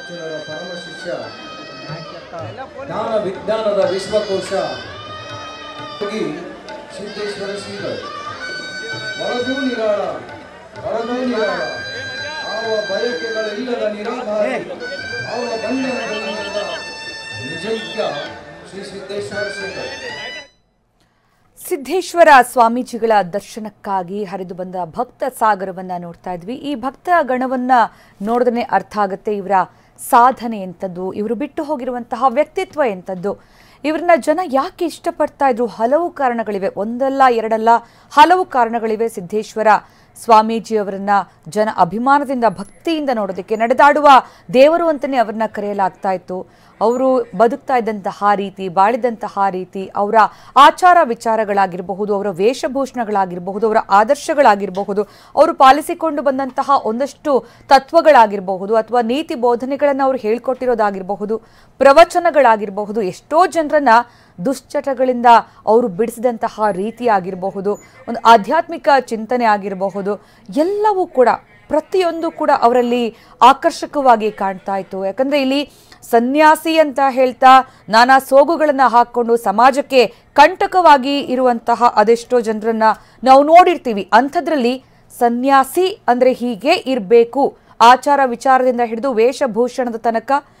ಮಹಾರಾಜರ ಪರಮ ಶಿಷ್ಯ ಜ್ಞಾನ ವಿಜ್ಞಾನದ ವಿಶ್ವಕೋಶ ಸಿದ್ದೇಶ್ವರ ಶ್ರೀಗಳು ಒಳಗೂ ನಿರಾಳ ಹೊರಗೂ ನಿರಾಳ ಆವ ಬಯಕೆಗಳಿಲ್ಲದ ನಿರಾಧಾರಿ ಆವ ಬಂಧನಗಳಿಲ್ಲದ ನಿಜೈಕ್ಯ ಶ್ರೀ ಸಿದ್ದೇಶ್ವರ ಶ್ರೀಗಳು ಸಿದ್ದೇಶ್ವರ ಸ್ವಾಮೀಜಿಗಳ ದರ್ಶನಕ್ಕಾಗಿ ಹರಿದು ಬಂದ ಭಕ್ತ ಸಾಗರವನ್ನು ನೋಡ್ತಾ ಇದ್ವಿ. ಈ ಭಕ್ತ ಗಣವನ್ನು ನೋಡಿದ್ರೆ ಅರ್ಥ ಆಗುತ್ತೆ ಇವರ ಸಾಧನೆ ಎಂಥದ್ದು, ಇವರು ಬಿಟ್ಟು ಹೋಗಿರುವಂತಹ ವ್ಯಕ್ತಿತ್ವ ಎಂಥದ್ದು, ಇವ್ರನ್ನ ಜನ ಯಾಕೆ ಇಷ್ಟಪಡ್ತಾ ಇದ್ರು. ಹಲವು ಕಾರಣಗಳಿವೆ, ಒಂದಲ್ಲ ಎರಡಲ್ಲ ಹಲವು ಕಾರಣಗಳಿವೆ. ಸಿದ್ದೇಶ್ವರ ಸ್ವಾಮೀಜಿಯವರನ್ನ ಜನ ಅಭಿಮಾನದಿಂದ ಭಕ್ತಿಯಿಂದ ನೋಡೋದಕ್ಕೆ, ನಡೆದಾಡುವ ದೇವರು ಅಂತಲೇ ಅವ್ರನ್ನ ಕರೆಯಲಾಗ್ತಾ ಇತ್ತು. ಅವರು ಬದುಕ್ತಾ ಇದ್ದಂತಹ ರೀತಿ, ಬಾಳಿದಂತಹ ರೀತಿ, ಅವರ ಆಚಾರ ವಿಚಾರಗಳಾಗಿರಬಹುದು, ಅವರ ವೇಷಭೂಷಣಗಳಾಗಿರಬಹುದು, ಅವರ ಆದರ್ಶಗಳಾಗಿರಬಹುದು, ಅವರು ಪಾಲಿಸಿಕೊಂಡು ಬಂದಂತಹ ಒಂದಷ್ಟು ತತ್ವಗಳಾಗಿರಬಹುದು, ಅಥವಾ ನೀತಿ ಬೋಧನೆಗಳನ್ನು ಅವರು ಹೇಳಿಕೊಟ್ಟಿರೋದಾಗಿರಬಹುದು, ಪ್ರವಚನಗಳಾಗಿರಬಹುದು, ಎಷ್ಟೋ ಜನರನ್ನ ದುಶ್ಚಟಗಳಿಂದ ಅವರು ಬಿಡಿಸಿದಂತಹ ರೀತಿಯಾಗಿರಬಹುದು, ಒಂದು ಆಧ್ಯಾತ್ಮಿಕ ಚಿಂತನೆ ಆಗಿರಬಹುದು, ಎಲ್ಲವೂ ಕೂಡ ಪ್ರತಿಯೊಂದು ಕೂಡ ಅವರಲ್ಲಿ ಆಕರ್ಷಕವಾಗಿ ಕಾಣ್ತಾ ಇತ್ತು. ಯಾಕಂದರೆ ಇಲ್ಲಿ ಸನ್ಯಾಸಿ ಅಂತ ಹೇಳ್ತಾ ನಾನಾ ಸೋಗುಗಳನ್ನು ಹಾಕ್ಕೊಂಡು ಸಮಾಜಕ್ಕೆ ಕಂಟಕವಾಗಿ ಇರುವಂತಹ ಅದೆಷ್ಟೋ ಜನರನ್ನು ನಾವು ನೋಡಿರ್ತೀವಿ. ಅಂಥದ್ರಲ್ಲಿ ಸನ್ಯಾಸಿ ಅಂದರೆ ಹೀಗೆ ಇರಬೇಕು, ಆಚಾರ ವಿಚಾರದಿಂದ ಹಿಡಿದು ವೇಷಭೂಷಣದ ತನಕ,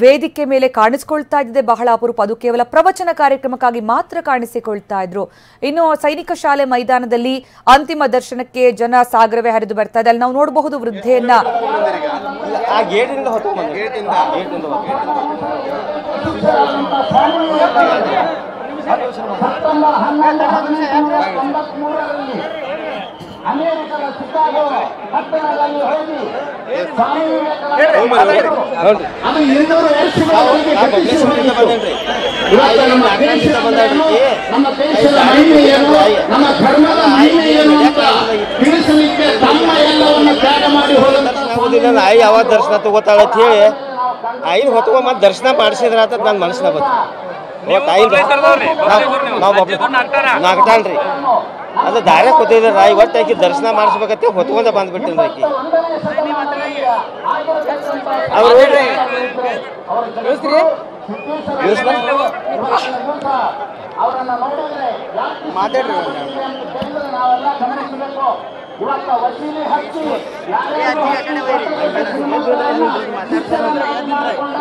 ವೇದಿಕೆ ಮೇಲೆ ಕಾಣಿಸ್ಕೊಳ್ತಾ ಇದ್ದಿದೆ ಬಹಳ ಅಪರೂಪ, ಅದು ಕೇವಲ ಪ್ರವಚನ ಕಾರ್ಯಕ್ರಮಕ್ಕಾಗಿ ಮಾತ್ರ ಕಾಣಿಸಿಕೊಳ್ತಾ ಇದ್ರು. ಇನ್ನು ಸೈನಿಕ ಶಾಲೆ ಮೈದಾನದಲ್ಲಿ ಅಂತಿಮ ದರ್ಶನಕ್ಕೆ ಜನ ಸಾಗರವೇ ಹರಿದು ಬರ್ತಾ ಇದೆ. ಅಲ್ಲಿ ನಾವು ನೋಡಬಹುದು ವೃದ್ಧೆಯನ್ನ ಅಮೆರಿಕದ ಚಿಕಾಗೋ ಪಟ್ಟಣದಲ್ಲಿ ಹೋಗಿ ಸ್ವಾಮಿ ವಿವೇಕಾನಂದರು ಅದು 200 ವರ್ಷಗಳ ಹಿಂದೆ ಕಟ್ಟಿಸಿದ ಬಂದೆನ್ರಿ. ಇವತ್ತು ನಮ್ಮ ದೇಶದ ಬಂದೆನ್ರಿ, ನಮ್ಮ ದೇಶದ ಮಹಿಮೆ ಏನು, ನಮ್ಮ ಧರ್ಮದ ಮಹಿಮೆ ಏನು ಅಂತ ತಿಳಿಸಲಿಕ್ಕೆ ತಮ್ಮ ಎಲ್ಲವನ್ನು ತ್ಯಾಗ ಮಾಡಿ ಹೋದಂತ ಸೋದಿನ ಆಯಿ ಯಾವ ದರ್ಶನ ತಗೋತಾಳೆ ಅಂತ ಹೇಳಿ ಆಯಿ ಹೊತ್ತುವ ಮತ್ತೆ ದರ್ಶನ ಮಾಡಿಸಿದ್ರ ಅಂತ ನನ್ನ ಮನಸ್ಸಿನ ಬಂತು. ನಾಗತಾಳ್ರಿ ಅದು ದಾರೆ ಕೂತಿದ್ರೆ ನಾ ಇವತ್ತು ಆಕಿ ದರ್ಶನ ಮಾಡಿಸ್ಬೇಕಂತೆ ಹೊತ್ಕೊಂಡ ಬಂದ್ಬಿಟ್ಟಿನ ಆಕಿ. ಅವರು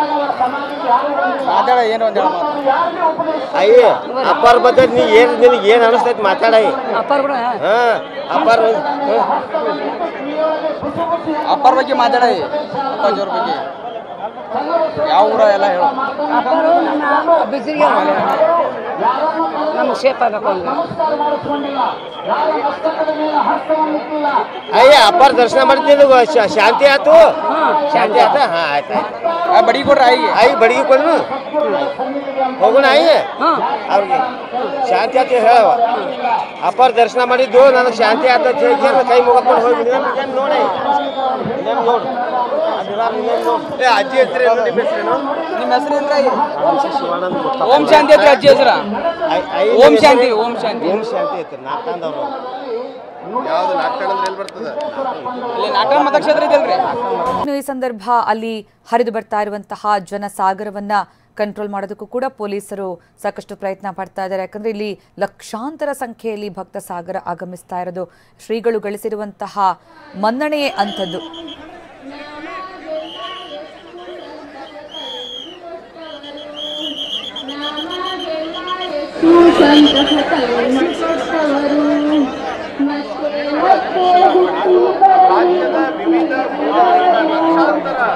ಮಾತಾಡ್ರಿ ಮಾತಾಡ ಏನು ಒಂದು ಅಯ್ಯ ಅಪ್ಪಾರ ಬದ್ದ ನೀ ಏನು ನಿನಗೆ ಏನು ಅನಿಸ್ತೈತಿ ಮಾತಾಡಯ್ಯ. ಅಪ್ಪಾರ ಅಪ್ಪಾರ ಬಗ್ಗೆ ಮಾತಾಡಯ್ಯ, ಅಪ್ಪಾಜಿ ಅವ್ರ ಬಗ್ಗೆ ಯಾವ ಊರ ಎಲ್ಲ ಹೇಳ. ಅಯ್ಯ ಅಪ್ಪಾರ ದರ್ಶನ ಮಾಡ್ತಿದ್ದು ಶಾಂತಿ ಆಯ್ತು, ಶಾಂತಿ ಆಯ್ತಾ? ಹಾ ಆಯ್ತಾಯ್ತು, ಬಡಿಗೆ ಕೊಡ್ರಿ ಆಯ್ತು, ಆಯ್ತು ಬಡಿಗೆ ಕೊಡ್ರು ಹೋಗೋಣ ಆಯ್ತು. ಅವ್ರಿಗೆ ಶಾಂತಿ ಆಯ್ತು ಹೇಳ, ಅಪ್ಪಾರ ದರ್ಶನ ಮಾಡಿದ್ದು ನನಗೆ ಶಾಂತಿ ಆಯ್ತು ಅಂತ ಹೇಳಿ ಕೈ ಮುಗಿದ್ಕೊಂಡು ಹೋಗಿ ನೋಡಿ ನೋಡಿ. ಅಜ್ಜಿ ಹೆಸರು ನಿಮ್ಮ ಹೆಸರು ಓಂ ಶಾಂತಿ ಹತ್ರ ಅಜ್ಜಿ ಹೆಸರ ಓಂ ಶಾಂತಿ ಓಂ ಶಾಂತಿ ಓಂ ಶಾಂತಿ ಐತಿ. ನಾಟಕದವರು ಯಾವ್ದು ನಾಟಕ ಅಂದ್ರೆ ಎಲ್ಲಿ ಬರ್ತದೆ? ಇಲ್ಲಿ ನಾಟಕ ಮತಕ್ಷೇತ್ರ ಇದೆಲ್ರಿ. ಈ ಸಂದರ್ಭ ಅಲ್ಲಿ ಹರಿದು ಬರ್ತಾ ಇರುವಂತಹ ಜನಸಾಗರವನ್ನ ಕಂಟ್ರೋಲ್ ಮಾಡೋದಕ್ಕೂ ಕೂಡ ಪೊಲೀಸರು ಸಾಕಷ್ಟು ಪ್ರಯತ್ನ ಪಡ್ತಾ ಇದ್ದಾರೆ. ಯಾಕಂದರೆ ಇಲ್ಲಿ ಲಕ್ಷಾಂತರ ಸಂಖ್ಯೆಯಲ್ಲಿ ಭಕ್ತ ಸಾಗರ ಆಗಮಿಸ್ತಾ ಇರೋದು, ಶ್ರೀಗಳು ಗಳಿಸಿರುವಂತಹ ಮನ್ನಣೆಯೇ ಅಂಥದ್ದು. ರಾಜ್ಯದ ವಿವಿಧ ಲಕ್ಷಾಂತರ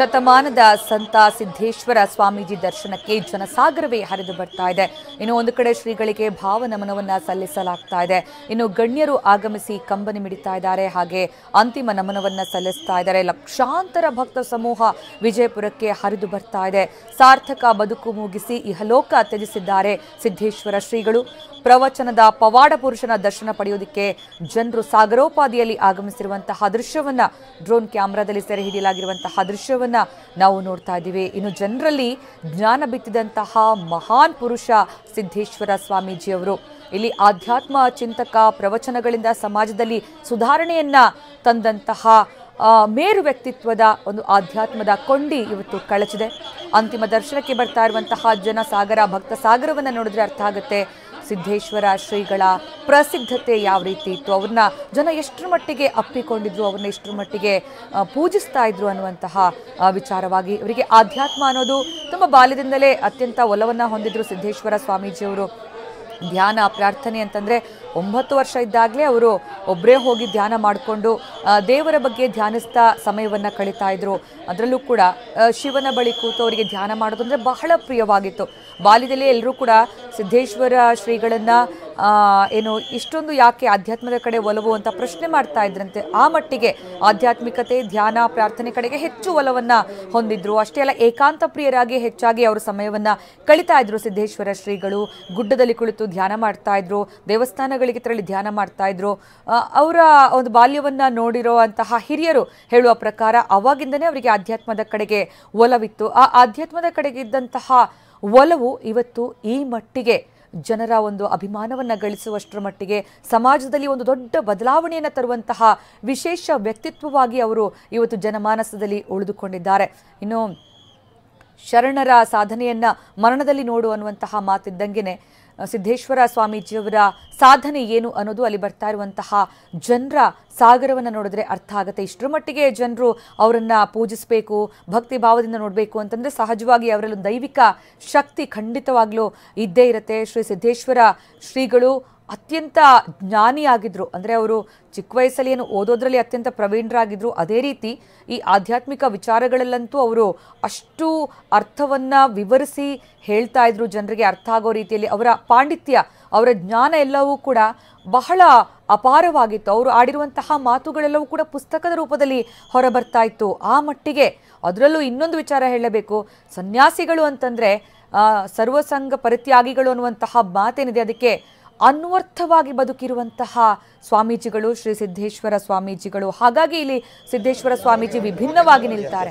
ಶತಮಾನದ ಸಂತ ಸಿದ್ದೇಶ್ವರ ಸ್ವಾಮೀಜಿ ದರ್ಶನಕ್ಕೆ ಜನಸಾಗರವೇ ಹರಿದು ಬರ್ತಾ ಇದೆ. ಇನ್ನು ಒಂದು ಕಡೆ ಶ್ರೀಗಳಿಗೆ ಭಾವನಮನವನ್ನು ಸಲ್ಲಿಸಲಾಗ್ತಾ ಇದೆ. ಇನ್ನು ಗಣ್ಯರು ಆಗಮಿಸಿ ಕಂಬನಿ ಮಿಡಿತಾ ಇದ್ದಾರೆ, ಹಾಗೆ ಅಂತಿಮ ನಮನವನ್ನು ಸಲ್ಲಿಸ್ತಾ ಇದ್ದಾರೆ. ಲಕ್ಷಾಂತರ ಭಕ್ತ ಸಮೂಹ ವಿಜಯಪುರಕ್ಕೆ ಹರಿದು ಬರ್ತಾ ಇದೆ. ಸಾರ್ಥಕ ಬದುಕು ಮುಗಿಸಿ ಇಹಲೋಕ ತ್ಯಜಿಸಿದ್ದಾರೆ ಸಿದ್ದೇಶ್ವರ ಶ್ರೀಗಳು. ಪ್ರವಚನದ ಪವಾಡ ಪುರುಷನ ದರ್ಶನ ಪಡೆಯೋದಕ್ಕೆ ಜನರು ಸಾಗರೋಪಾದಿಯಲ್ಲಿ ಆಗಮಿಸಿರುವಂತಹ ದೃಶ್ಯವನ್ನು ಡ್ರೋನ್ ಕ್ಯಾಮ್ರಾದಲ್ಲಿ ಸೆರೆ ಹಿಡಿಯಲಾಗಿರುವಂತಹ ದೃಶ್ಯವನ್ನು ನಾವು ನೋಡ್ತಾ ಇದ್ದೀವಿ. ಇನ್ನು ಜನರಲ್ಲಿ ಜ್ಞಾನ ಬಿತ್ತಿದಂತಹ ಮಹಾನ್ ಪುರುಷ ಸಿದ್ದೇಶ್ವರ ಸ್ವಾಮೀಜಿಯವರು. ಇಲ್ಲಿ ಆಧ್ಯಾತ್ಮ ಚಿಂತಕ ಪ್ರವಚನಗಳಿಂದ ಸಮಾಜದಲ್ಲಿ ಸುಧಾರಣೆಯನ್ನು ತಂದಂತಹ ಮೇರು ವ್ಯಕ್ತಿತ್ವದ ಒಂದು ಆಧ್ಯಾತ್ಮದ ಕೊಂಡಿ ಇವತ್ತು ಕಳಚಿದೆ. ಅಂತಿಮ ದರ್ಶನಕ್ಕೆ ಬರ್ತಾ ಇರುವಂತಹ ಜನಸಾಗರ, ಭಕ್ತ ಸಾಗರವನ್ನು ನೋಡಿದ್ರೆ ಅರ್ಥ ಆಗುತ್ತೆ ಸಿದ್ದೇಶ್ವರ ಶ್ರೀಗಳ ಪ್ರಸಿದ್ಧತೆ ಯಾವ ರೀತಿ ಇತ್ತು, ಅವ್ರನ್ನ ಜನ ಎಷ್ಟರ ಮಟ್ಟಿಗೆ ಅಪ್ಪಿಕೊಂಡಿದ್ರು, ಅವ್ರನ್ನ ಎಷ್ಟರ ಮಟ್ಟಿಗೆ ಪೂಜಿಸ್ತಾ ಇದ್ರು ಅನ್ನುವಂತಹ ವಿಚಾರವಾಗಿ. ಇವರಿಗೆ ಆಧ್ಯಾತ್ಮ ಅನ್ನೋದು ತುಂಬ ಬಾಲ್ಯದಿಂದಲೇ ಅತ್ಯಂತ ಒಲವನ್ನು ಹೊಂದಿದ್ರು ಸಿದ್ದೇಶ್ವರ ಸ್ವಾಮೀಜಿಯವರು. ಧ್ಯಾನ ಪ್ರಾರ್ಥನೆ ಅಂತಂದರೆ 9 ವರ್ಷ ಇದ್ದಾಗಲೇ ಅವರು ಒಬ್ಬರೇ ಹೋಗಿ ಧ್ಯಾನ ಮಾಡಿಕೊಂಡು ದೇವರ ಬಗ್ಗೆ ಧ್ಯಾನಿಸ್ತಾ ಸಮಯವನ್ನು ಕಳೀತಾ ಇದ್ದರು. ಅದರಲ್ಲೂ ಕೂಡ ಶಿವನ ಬಳಿ ಕೂತು ಅವರಿಗೆ ಧ್ಯಾನ ಮಾಡೋದು ಅಂದರೆ ಬಹಳ ಪ್ರಿಯವಾಗಿತ್ತು. ಬಾಲ್ಯದಲ್ಲೇ ಎಲ್ಲರೂ ಕೂಡ ಸಿದ್ದೇಶ್ವರ ಶ್ರೀಗಳನ್ನು ಏನು ಇಷ್ಟೊಂದು ಯಾಕೆ ಆಧ್ಯಾತ್ಮದ ಕಡೆ ಒಲವು ಅಂತ ಪ್ರಶ್ನೆ ಮಾಡ್ತಾ ಇದ್ರಂತೆ. ಆ ಮಟ್ಟಿಗೆ ಆಧ್ಯಾತ್ಮಿಕತೆ, ಧ್ಯಾನ, ಪ್ರಾರ್ಥನೆ ಕಡೆಗೆ ಹೆಚ್ಚು ಒಲವನ್ನು ಹೊಂದಿದ್ರು. ಅಷ್ಟೇ ಅಲ್ಲ, ಏಕಾಂತ ಪ್ರಿಯರಾಗಿ ಹೆಚ್ಚಾಗಿ ಅವರು ಸಮಯವನ್ನು ಕಳೀತಾ ಇದ್ರು ಸಿದ್ದೇಶ್ವರ ಶ್ರೀಗಳು. ಗುಡ್ಡದಲ್ಲಿ ಕುಳಿತು ಧ್ಯಾನ ಮಾಡ್ತಾ ಇದ್ರು, ದೇವಸ್ಥಾನಗಳಿಗೆ ತೆರಳಿ ಧ್ಯಾನ ಮಾಡ್ತಾ ಇದ್ರು. ಅವರ ಒಂದು ಬಾಲ್ಯವನ್ನು ನೋಡಿರುವಂತಹ ಹಿರಿಯರು ಹೇಳುವ ಪ್ರಕಾರ ಅವಾಗಿಂದನೇ ಅವರಿಗೆ ಆಧ್ಯಾತ್ಮದ ಕಡೆಗೆ ಒಲವಿತ್ತು. ಆ ಆಧ್ಯಾತ್ಮದ ಕಡೆಗೆ ಇದ್ದಂತಹ ಒಲವು ಇವತ್ತು ಈ ಮಟ್ಟಿಗೆ ಜನರ ಒಂದು ಅಭಿಮಾನವನ್ನು ಗಳಿಸುವಷ್ಟರ ಮಟ್ಟಿಗೆ ಸಮಾಜದಲ್ಲಿ ಒಂದು ದೊಡ್ಡ ಬದಲಾವಣೆಯನ್ನು ತರುವಂತಹ ವಿಶೇಷ ವ್ಯಕ್ತಿತ್ವವಾಗಿ ಅವರು ಇವತ್ತು ಜನಮಾನಸದಲ್ಲಿ ಉಳಿದುಕೊಂಡಿದ್ದಾರೆ. ಇನ್ನು ಶರಣರ ಸಾಧನೆಯನ್ನು ಮರಣದಲ್ಲಿ ನೋಡು ಅನ್ನುವಂತಹ ಮಾತಿದ್ದಂಗೆನೆ ಸಿದ್ದೇಶ್ವರ ಸ್ವಾಮೀಜಿಯವರ ಸಾಧನೆ ಏನು ಅನ್ನೋದು ಅಲ್ಲಿ ಬರ್ತಾ ಇರುವಂತಹ ಜನರ ಸಾಗರವನ್ನು ನೋಡಿದ್ರೆ ಅರ್ಥ ಆಗುತ್ತೆ. ಇಷ್ಟರ ಮಟ್ಟಿಗೆ ಜನರು ಅವರನ್ನು ಪೂಜಿಸಬೇಕು, ಭಕ್ತಿ ಭಾವದಿಂದ ನೋಡಬೇಕು ಅಂತಂದರೆ ಸಹಜವಾಗಿ ಅವರಲ್ಲೂ ದೈವಿಕ ಶಕ್ತಿ ಖಂಡಿತವಾಗ್ಲೂ ಇದ್ದೇ ಇರುತ್ತೆ. ಶ್ರೀ ಸಿದ್ದೇಶ್ವರ ಶ್ರೀಗಳು ಅತ್ಯಂತ ಜ್ಞಾನಿಯಾಗಿದ್ದರು. ಅಂದರೆ ಅವರು ಚಿಕ್ಕ ವಯಸ್ಸಲ್ಲಿ ಏನು ಓದೋದ್ರಲ್ಲಿ ಅತ್ಯಂತ ಪ್ರವೀಣರಾಗಿದ್ದರು. ಅದೇ ರೀತಿ ಈ ಆಧ್ಯಾತ್ಮಿಕ ವಿಚಾರಗಳಲ್ಲಂತೂ ಅವರು ಅಷ್ಟು ಅರ್ಥವನ್ನು ವಿವರಿಸಿ ಹೇಳ್ತಾ ಇದ್ರು ಜನರಿಗೆ ಅರ್ಥ ಆಗೋ ರೀತಿಯಲ್ಲಿ. ಅವರ ಪಾಂಡಿತ್ಯ, ಅವರ ಜ್ಞಾನ ಎಲ್ಲವೂ ಕೂಡ ಬಹಳ ಅಪಾರವಾಗಿತ್ತು. ಅವರು ಆಡಿರುವಂತಹ ಮಾತುಗಳೆಲ್ಲವೂ ಕೂಡ ಪುಸ್ತಕದ ರೂಪದಲ್ಲಿ ಹೊರಬರ್ತಾ ಇತ್ತು ಆ ಮಟ್ಟಿಗೆ. ಅದರಲ್ಲೂ ಇನ್ನೊಂದು ವಿಚಾರ ಹೇಳಬೇಕು, ಸನ್ಯಾಸಿಗಳು ಅಂತಂದರೆ ಸರ್ವಸಂಗ ಪರಿತ್ಯಾಗಿಗಳು ಅನ್ನುವಂತಹ ಮಾತೇನಿದೆ ಅದಕ್ಕೆ ಅನ್ವರ್ಥವಾಗಿ ಬದುಕಿರುವಂತಹ ಸ್ವಾಮೀಜಿಗಳು ಶ್ರೀ ಸಿದ್ದೇಶ್ವರ ಸ್ವಾಮೀಜಿಗಳು. ಹಾಗಾಗಿ ಇಲ್ಲಿ ಸಿದ್ದೇಶ್ವರ ಸ್ವಾಮೀಜಿ ವಿಭಿನ್ನವಾಗಿ ನಿಲ್ತಾರೆ.